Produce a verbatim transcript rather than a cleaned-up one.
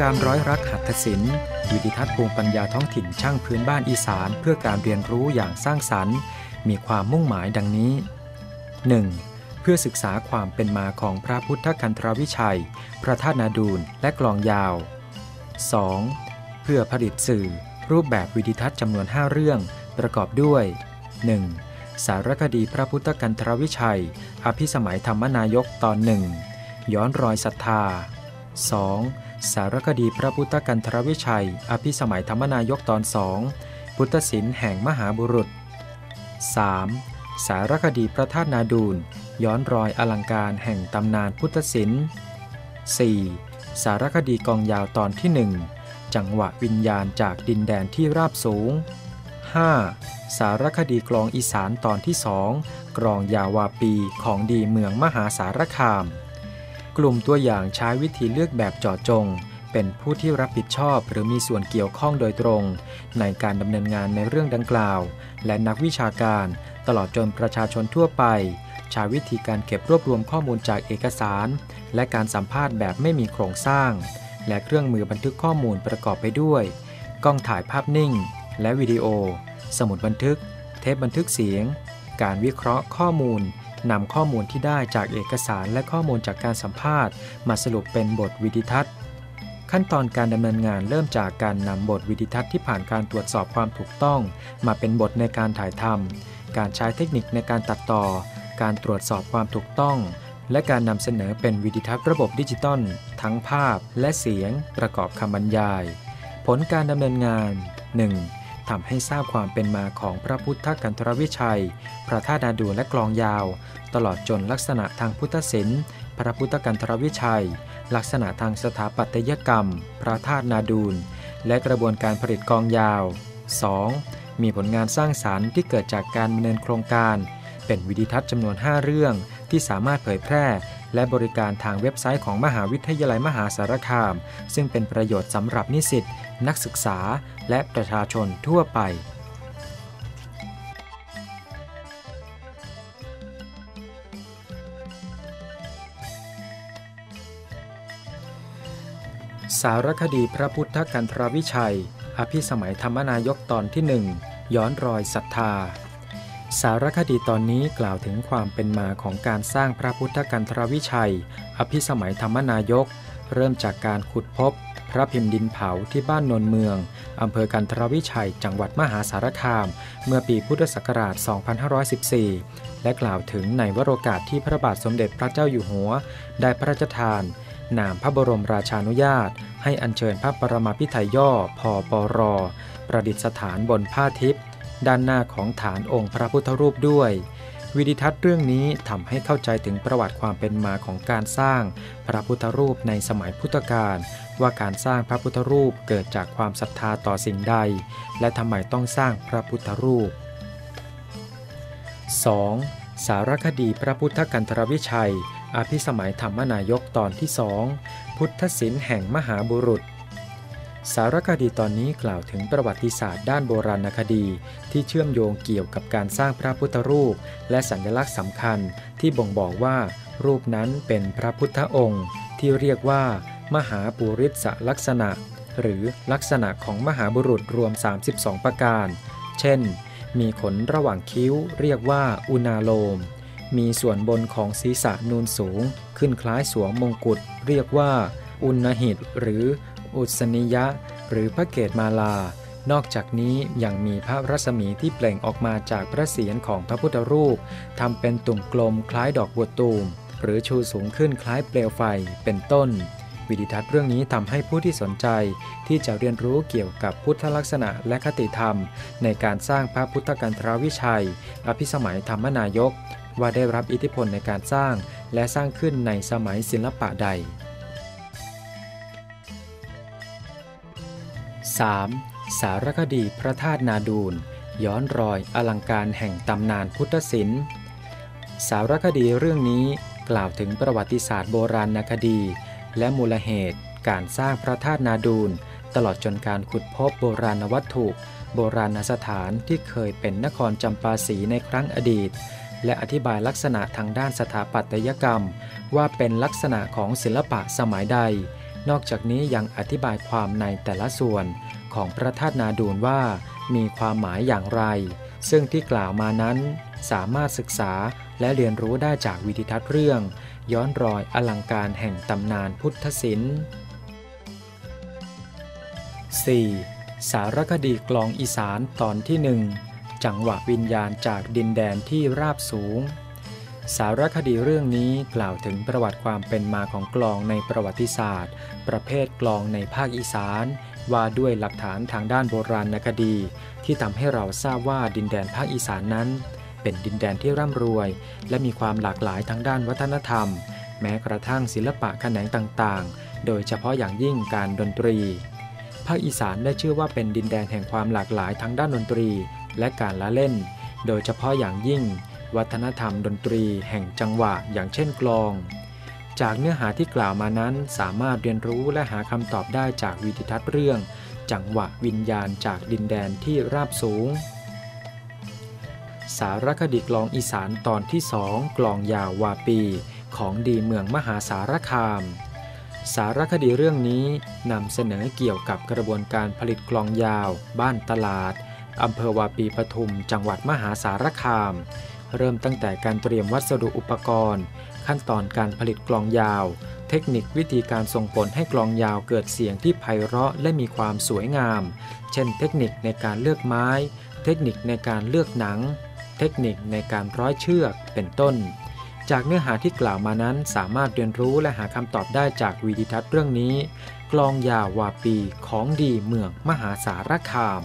การร้อยรักหัตถศิลป์วิธีทัศน์ภูมิปัญญาท้องถิ่นช่างพื้นบ้านอีสานเพื่อการเรียนรู้อย่างสร้างสรรค์มีความมุ่งหมายดังนี้ หนึ่ง. เพื่อศึกษาความเป็นมาของพระพุทธคันธรวิชัยพระธาตุนาดูลและกลองยาว สอง. เพื่อผลิตสื่อรูปแบบวิธีทัศน์จำนวนห้าเรื่องประกอบด้วย หนึ่ง. สารคดีพระพุทธคันธรวิชัยอภิสมัยธรรมนายกตอนหนึ่งย้อนรอยศรัทธา สอง. สารคดีพระพุทธคันธรวิชัยอภิสมัยธรรมนายกตอนสองพุทธศิลป์แห่งมหาบุรุษ สาม. สารคดีพระธาตุนาดูลย้อนรอยอลังการแห่งตำนานพุทธศิลป์ สี่. สารคดีกองยาวตอนที่หนึ่งจังหวะวิญญาณจากดินแดนที่ราบสูง ห้า. สารคดีกลองอีสานตอนที่สองกลองยาววาปีของดีเมืองมหาสารคามกลุ่มตัวอย่างใช้วิธีเลือกแบบเจาะจงเป็นผู้ที่รับผิดชอบหรือมีส่วนเกี่ยวข้องโดยตรงในการดำเนินงานในเรื่องดังกล่าวและนักวิชาการตลอดจนประชาชนทั่วไปใช้วิธีการเก็บรวบรวมข้อมูลจากเอกสารและการสัมภาษณ์แบบไม่มีโครงสร้างและเครื่องมือบันทึกข้อมูลประกอบไปด้วยกล้องถ่ายภาพนิ่งและวิดีโอสมุดบันทึกเทปบันทึกเสียงการวิเคราะห์ข้อมูลนำข้อมูลที่ได้จากเอกสารและข้อมูลจากการสัมภาษณ์มาสรุปเป็นบทวิดิทัศน์ขั้นตอนการดำเนินงานเริ่มจากการนำบทวิดิทัศน์ที่ผ่านการตรวจสอบความถูกต้องมาเป็นบทในการถ่ายทำการใช้เทคนิคในการตัดต่อการตรวจสอบความถูกต้องและการนำเสนอเป็นวิดิทัศน์ระบบดิจิตอลทั้งภาพและเสียงประกอบคำบรรยายผลการดำเนินงาน หนึ่งทำให้ทราบความเป็นมาของพระพุทธคันธรวิชัยพระธาตุนาดูลและกลองยาวตลอดจนลักษณะทางพุทธศิลป์พระพุทธคันธรวิชัยลักษณะทางสถาปัตยกรรมพระธาตุนาดูลและกระบวนการผลิตกลองยาว สอง. มีผลงานสร้างสรรค์ที่เกิดจากการดำเนินโครงการเป็นวิดิทัศน์จำนวนห้าเรื่องที่สามารถเผยแพร่และบริการทางเว็บไซต์ของมหาวิทยาลัยมหาสารคามซึ่งเป็นประโยชน์สำหรับนิสิตนักศึกษาและประชาชนทั่วไปสารคดีพระพุทธคันธรวิชัยอภิสมัยธรรมนายกตอนที่หนึ่งย้อนรอยศรัทธาสารคดีตอนนี้กล่าวถึงความเป็นมาของการสร้างพระพุทธคันธรวิชัยอภิสมัยธรรมนายกเริ่มจากการขุดพบพระพิมพ์ดินเผาที่บ้านโนนเมืองอำเภอคันธรวิชัยจังหวัดมหาสารคามเมื่อปีพุทธศักราช สองพันห้าร้อยสิบสี่ และกล่าวถึงในวโรกาสที่พระบาทสมเด็จพระเจ้าอยู่หัวได้พระราชทานนามพระบรมราชานุญาตให้อัญเชิญพระปรมาภิไธยย่อผปร.ประดิษฐานบนผ้าทิพย์ด้านหน้าของฐานองค์พระพุทธรูปด้วยวิดิทัศน์เรื่องนี้ทำให้เข้าใจถึงประวัติความเป็นมาของการสร้างพระพุทธรูปในสมัยพุทธกาลว่าการสร้างพระพุทธรูปเกิดจากความศรัทธาต่อสิ่งใดและทำไมต้องสร้างพระพุทธรูป สอง. สารคดีพระพุทธคันธรวิชัยอภิสมัยธรรมนายกตอนที่สองพุทธศิลป์แห่งมหาบุรุษสารคดีตอนนี้กล่าวถึงประวัติศาสตร์ด้านโบราณคดีที่เชื่อมโยงเกี่ยวกับการสร้างพระพุทธรูปและสัญลักษณ์สำคัญที่บ่งบอกว่ารูปนั้นเป็นพระพุทธองค์ที่เรียกว่ามหาปุริสลักษณะหรือลักษณะของมหาบุรุษรวมสามสิบสองประการเช่นมีขนระหว่างคิ้วเรียกว่าอุณาโลมมีส่วนบนของศีรษะนูนสูงขึ้นคล้ายสวมมงกุฎเรียกว่าอุณหิตหรืออุศนิยะหรือพระเกศมาลานอกจากนี้ยังมีพระรัศมีที่เปล่งออกมาจากพระเศียรของพระพุทธรูปทำเป็นตุ่มกลมคล้ายดอกบัวตูมหรือชูสูงขึ้นคล้ายเปลวไฟเป็นต้นวิดิทัศน์เรื่องนี้ทำให้ผู้ที่สนใจที่จะเรียนรู้เกี่ยวกับพุทธลักษณะและคติธรรมในการสร้างพระพุทธคันธรวิชัยอภิสมัยธรรมนายกว่าได้รับอิทธิพลในการสร้างและสร้างขึ้นในสมัยศิลปะใดสาม. สารคดีพระธาตุนาดูลย้อนรอยอลังการแห่งตำนานพุทธศิลป์สารคดีเรื่องนี้กล่าวถึงประวัติศาสตร์โบราณคดีและมูลเหตุการสร้างพระธาตุนาดูลตลอดจนการขุดพบโบราณวัตถุโบราณสถานที่เคยเป็นนครจำปาสีในครั้งอดีตและอธิบายลักษณะทางด้านสถาปัตยกรรมว่าเป็นลักษณะของศิลปะสมัยใด นอกจากนี้ยังอธิบายความในแต่ละส่วนของพระธาตุนาดูลว่ามีความหมายอย่างไรซึ่งที่กล่าวมานั้นสามารถศึกษาและเรียนรู้ได้จากวิดิทัศน์เรื่องย้อนรอยอลังการแห่งตำนานพุทธศิลป์ สี่. สารคดีกลองอีสานตอนที่หนึ่งจังหวะวิญญาณจากดินแดนที่ราบสูงสารคดีเรื่องนี้กล่าวถึงประวัติความเป็นมาของกลองในประวัติศาสตร์ประเภทกลองในภาคอีสานว่าด้วยหลักฐานทางด้านโบราณคดีที่ทำให้เราทราบว่าดินแดนภาคอีสานนั้นเป็นดินแดนที่ร่ำรวยและมีความหลากหลายทางด้านวัฒนธรรมแม้กระทั่งศิลปะแขนงต่างๆโดยเฉพาะอย่างยิ่งการดนตรีภาคอีสานได้ชื่อว่าเป็นดินแดนแห่งความหลากหลายทางด้านดนตรีและการละเล่นโดยเฉพาะอย่างยิ่งวัฒนธรรมดนตรีแห่งจังหวะอย่างเช่นกลองจากเนื้อหาที่กล่าวมานั้นสามารถเรียนรู้และหาคำตอบได้จากวิดิทัศน์เรื่องจังหวะวิญญาณจากดินแดนที่ราบสูงสารคดีกลองอีสานตอนที่สองกลองยาววาปีของดีเมืองมหาสารคามสารคดีเรื่องนี้นำเสนอเกี่ยวกับกระบวนการผลิตกลองยาวบ้านตลาดอำเภอวาปีปทุมจังหวัดมหาสารคามเริ่มตั้งแต่การเตรียมวัสดุอุปกรณ์ขั้นตอนการผลิตกลองยาวเทคนิควิธีการส่งผลให้กลองยาวเกิดเสียงที่ไพเราะและมีความสวยงามเช่นเทคนิคในการเลือกไม้เทคนิคในการเลือกหนังเทคนิคในการร้อยเชือกเป็นต้นจากเนื้อหาที่กล่าวมานั้นสามารถเรียนรู้และหาคำตอบได้จากวิดิทัศน์เรื่องนี้กลองยาววาปีของดีเมืองมหาสารคาม